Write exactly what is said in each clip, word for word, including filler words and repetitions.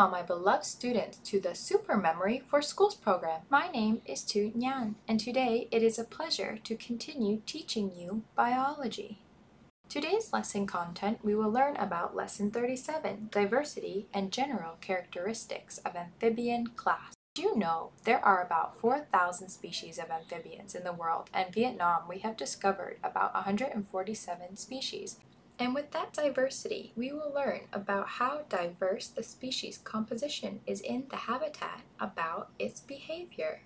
all my beloved students to the Super Memory for Schools program. My name is Tu Nhan, and today it is a pleasure to continue teaching you biology. Today's lesson content, we will learn about Lesson thirty-seven, Diversity and General Characteristics of Amphibian Class. Did you know there are about four thousand species of amphibians in the world, and in Vietnam we have discovered about one hundred forty-seven species. And with that diversity, we will learn about how diverse the species composition is in the habitat, about its behavior.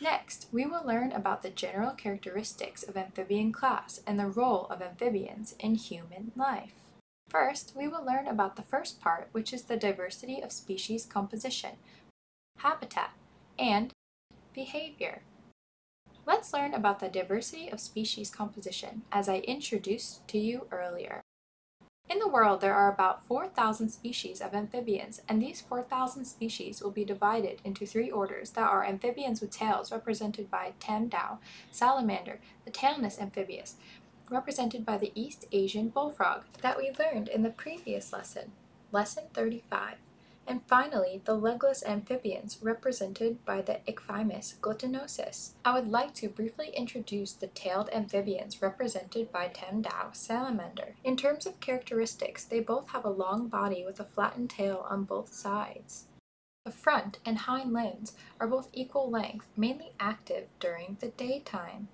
Next, we will learn about the general characteristics of amphibian class and the role of amphibians in human life. First, we will learn about the first part, which is the diversity of species composition, habitat, and behavior. Let's learn about the diversity of species composition, as I introduced to you earlier. In the world, there are about four thousand species of amphibians, and these four thousand species will be divided into three orders that are amphibians with tails, represented by Tam Dao, salamander, the tailless amphibious, represented by the East Asian bullfrog that we learned in the previous lesson, Lesson thirty-five. And finally, the legless amphibians, represented by the Ichthyophis glutinosus. I would like to briefly introduce the tailed amphibians, represented by Tam Dao salamander. In terms of characteristics, they both have a long body with a flattened tail on both sides. The front and hind limbs are both equal length, mainly active during the daytime.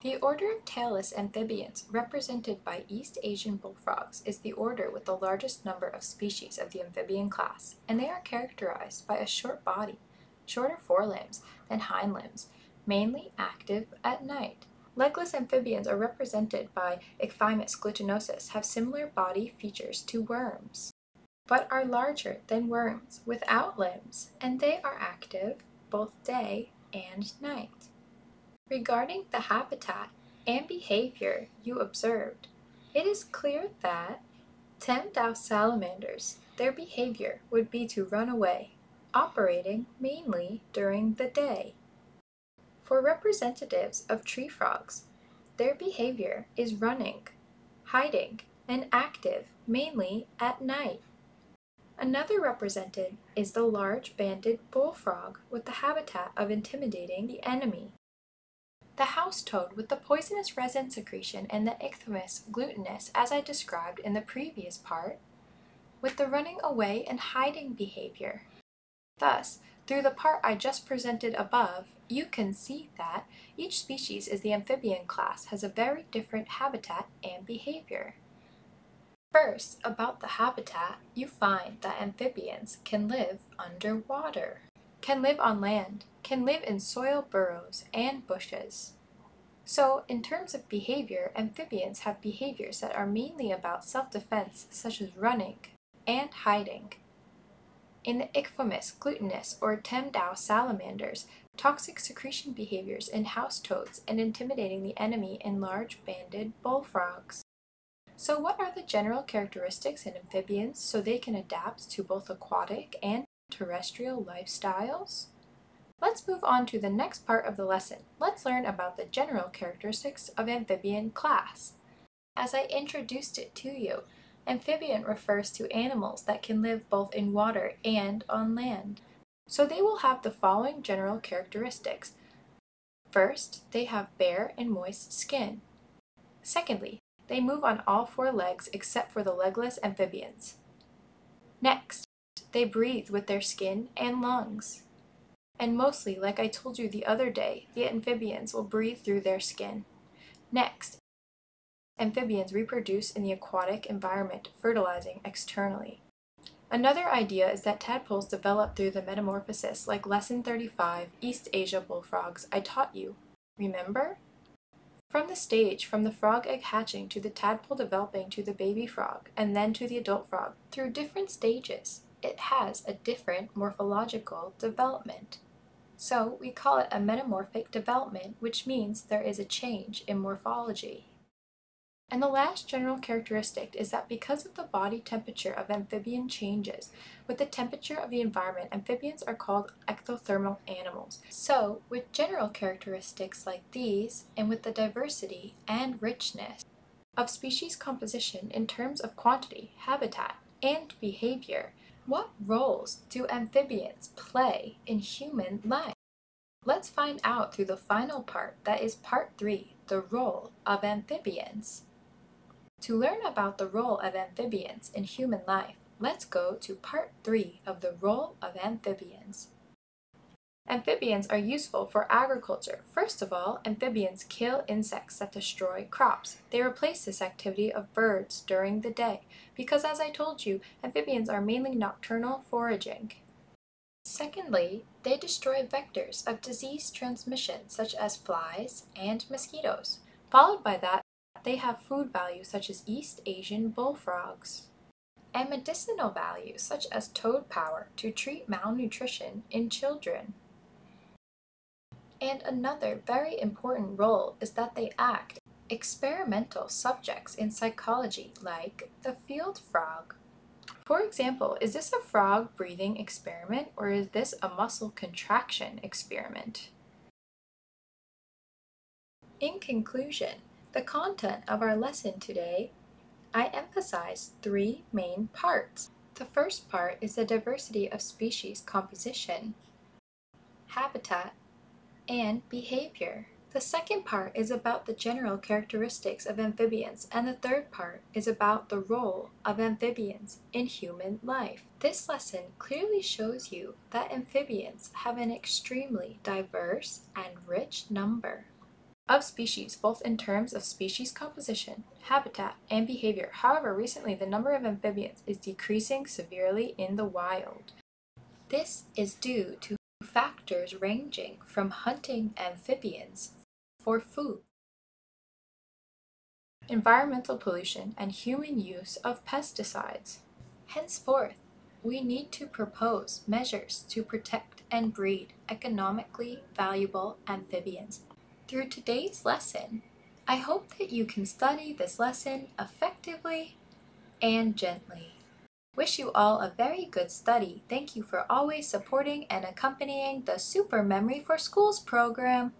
The order of tailless amphibians, represented by East Asian bullfrogs, is the order with the largest number of species of the amphibian class, and they are characterized by a short body, shorter forelimbs than hind limbs, mainly active at night. Legless amphibians are represented by Ichthyophis glutinosus, have similar body features to worms, but are larger than worms, without limbs, and they are active both day and night. Regarding the habitat and behavior you observed, it is clear that Tam Dao salamanders, their behavior would be to run away, operating mainly during the day. For representatives of tree frogs, their behavior is running, hiding, and active mainly at night. Another represented is the large banded bullfrog with the habitat of intimidating the enemy. The house toad with the poisonous resin secretion and the Ichthyophis glutinosus, as I described in the previous part, with the running away and hiding behavior. Thus, through the part I just presented above, you can see that each species in the amphibian class has a very different habitat and behavior. First, about the habitat, you find that amphibians can live underwater, can live on land, can live in soil burrows and bushes. So, in terms of behavior, amphibians have behaviors that are mainly about self-defense, such as running and hiding. In the Ichthyophis glutinosus or Tam Dao salamanders, toxic secretion behaviors in house toads and intimidating the enemy in large banded bullfrogs. So what are the general characteristics in amphibians so they can adapt to both aquatic and terrestrial lifestyles? Let's move on to the next part of the lesson. Let's learn about the general characteristics of amphibian class. As I introduced it to you, amphibian refers to animals that can live both in water and on land. So they will have the following general characteristics. First, they have bare and moist skin. Secondly, they move on all four legs except for the legless amphibians. Next, they breathe with their skin and lungs. And mostly, like I told you the other day, the amphibians will breathe through their skin. Next, amphibians reproduce in the aquatic environment, fertilizing externally. Another idea is that tadpoles develop through the metamorphosis, like Lesson thirty-five, East Asia bullfrogs, I taught you. Remember? From the stage, from the frog egg hatching to the tadpole developing to the baby frog, and then to the adult frog, through different stages, it has a different morphological development. So we call it a metamorphic development, which means there is a change in morphology. And the last general characteristic is that because of the body temperature of amphibian changes, with the temperature of the environment, amphibians are called ectothermal animals. So with general characteristics like these, and with the diversity and richness of species composition in terms of quantity, habitat, and behavior, what roles do amphibians play in human life? Let's find out through the final part, that is part three, the role of amphibians. To learn about the role of amphibians in human life, let's go to part three of the role of amphibians. Amphibians are useful for agriculture. First of all, amphibians kill insects that destroy crops. They replace this activity of birds during the day because, as I told you, amphibians are mainly nocturnal foraging. Secondly, they destroy vectors of disease transmission such as flies and mosquitoes. Followed by that, they have food value such as East Asian bullfrogs, and medicinal value such as toad power to treat malnutrition in children. And another very important role is that they act as experimental subjects in psychology, like the field frog. For example, is this a frog breathing experiment or is this a muscle contraction experiment? In conclusion, the content of our lesson today, I emphasize three main parts. The first part is the diversity of species composition, habitat, and behavior. The second part is about the general characteristics of amphibians, and the third part is about the role of amphibians in human life. This lesson clearly shows you that amphibians have an extremely diverse and rich number of species, both in terms of species composition, habitat, and behavior. However, recently the number of amphibians is decreasing severely in the wild. This is due to factors ranging from hunting amphibians for food, environmental pollution, and human use of pesticides. Henceforth, we need to propose measures to protect and breed economically valuable amphibians. Through today's lesson, I hope that you can study this lesson effectively and gently. Wish you all a very good study. Thank you for always supporting and accompanying the Super Memory for Schools program.